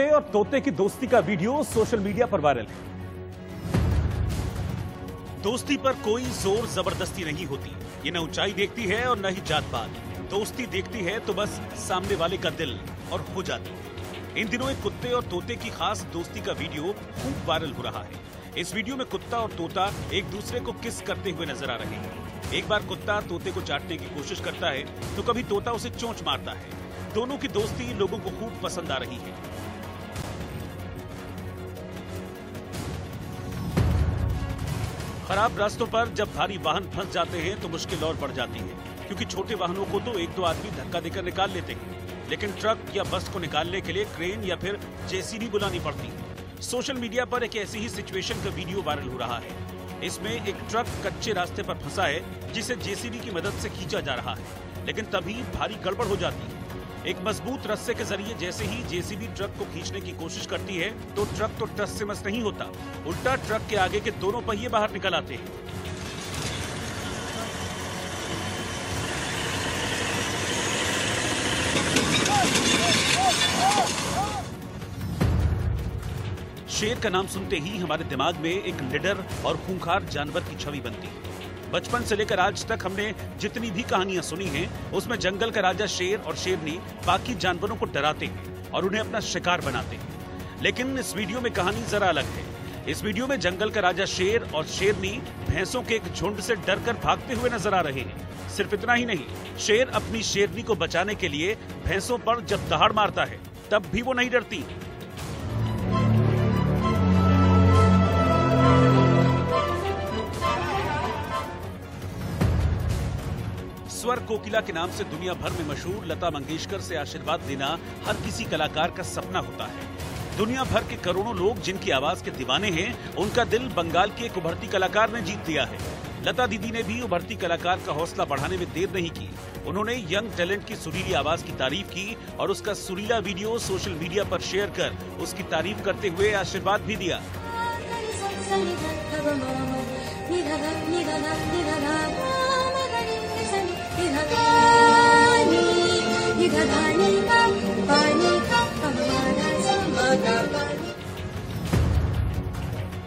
कुत्ते और तोते की दोस्ती का वीडियो सोशल मीडिया पर वायरल है। दोस्ती पर कोई जोर जबरदस्ती नहीं होती, ये न ऊंचाई देखती है और न ही जात पात। दोस्ती देखती है तो बस सामने वाले का दिल, और हो जाती है। इन दिनों एक कुत्ते और तोते की खास दोस्ती का वीडियो खूब वायरल हो रहा है। इस वीडियो में कुत्ता और तोता एक दूसरे को किस करते हुए नजर आ रहे हैं। एक बार कुत्ता तोते को चाटने की कोशिश करता है तो कभी तोता उसे चोंच मारता है। दोनों की दोस्ती लोगों को खूब पसंद आ रही है। खराब रास्तों पर जब भारी वाहन फंस जाते हैं तो मुश्किल और बढ़ जाती है, क्योंकि छोटे वाहनों को तो एक दो आदमी धक्का देकर निकाल लेते हैं, लेकिन ट्रक या बस को निकालने के लिए क्रेन या फिर जेसीबी बुलानी पड़ती है। सोशल मीडिया पर एक ऐसी ही सिचुएशन का वीडियो वायरल हो रहा है। इसमें एक ट्रक कच्चे रास्ते पर फंसा है, जिसे जेसीबी की मदद से खींचा जा रहा है, लेकिन तभी भारी गड़बड़ हो जाती है। एक मजबूत रस्से के जरिए जैसे ही जेसीबी ट्रक को खींचने की कोशिश करती है तो ट्रक तो टस से मस नहीं होता, उल्टा ट्रक के आगे के दोनों पहिए बाहर निकल आते हैं। शेर का नाम सुनते ही हमारे दिमाग में एक निडर और खूंखार जानवर की छवि बनती है। बचपन से लेकर आज तक हमने जितनी भी कहानियां सुनी हैं, उसमें जंगल का राजा शेर और शेरनी बाकी जानवरों को डराते हैं और उन्हें अपना शिकार बनाते हैं। लेकिन इस वीडियो में कहानी जरा अलग है। इस वीडियो में जंगल का राजा शेर और शेरनी भैंसों के एक झुंड से डर कर भागते हुए नजर आ रहे हैं। सिर्फ इतना ही नहीं, शेर अपनी शेरनी को बचाने के लिए भैंसों पर जब दहाड़ मारता है तब भी वो नहीं डरती। स्वर कोकिला के नाम से दुनिया भर में मशहूर लता मंगेशकर से आशीर्वाद लेना हर किसी कलाकार का सपना होता है। दुनिया भर के करोड़ों लोग जिनकी आवाज के दीवाने हैं, उनका दिल बंगाल की एक उभरती कलाकार ने जीत लिया है। लता दीदी ने भी उभरती कलाकार का हौसला बढ़ाने में देर नहीं की। उन्होंने यंग टैलेंट की सुरीली आवाज की तारीफ की और उसका सुरीला वीडियो सोशल मीडिया पर शेयर कर उसकी तारीफ करते हुए आशीर्वाद भी दिया।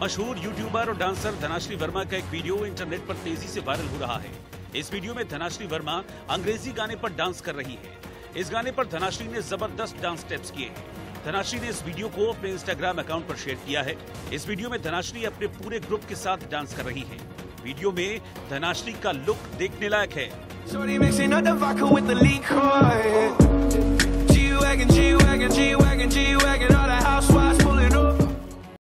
मशहूर यूट्यूबर और डांसर धनाश्री वर्मा का एक वीडियो इंटरनेट पर तेजी से वायरल हो रहा है। इस वीडियो में धनाश्री वर्मा अंग्रेजी गाने पर डांस कर रही है। इस गाने पर धनाश्री ने जबरदस्त डांस स्टेप्स किए हैं। धनाश्री ने इस वीडियो को अपने इंस्टाग्राम अकाउंट पर शेयर किया है। इस वीडियो में धनाश्री अपने पूरे ग्रुप के साथ डांस कर रही है। वीडियो में धनाश्री का लुक देखने लायक है। Shorty mixing up the vodka with the liquor. G-Wagon, G-Wagon, G-Wagon, G-Wagon.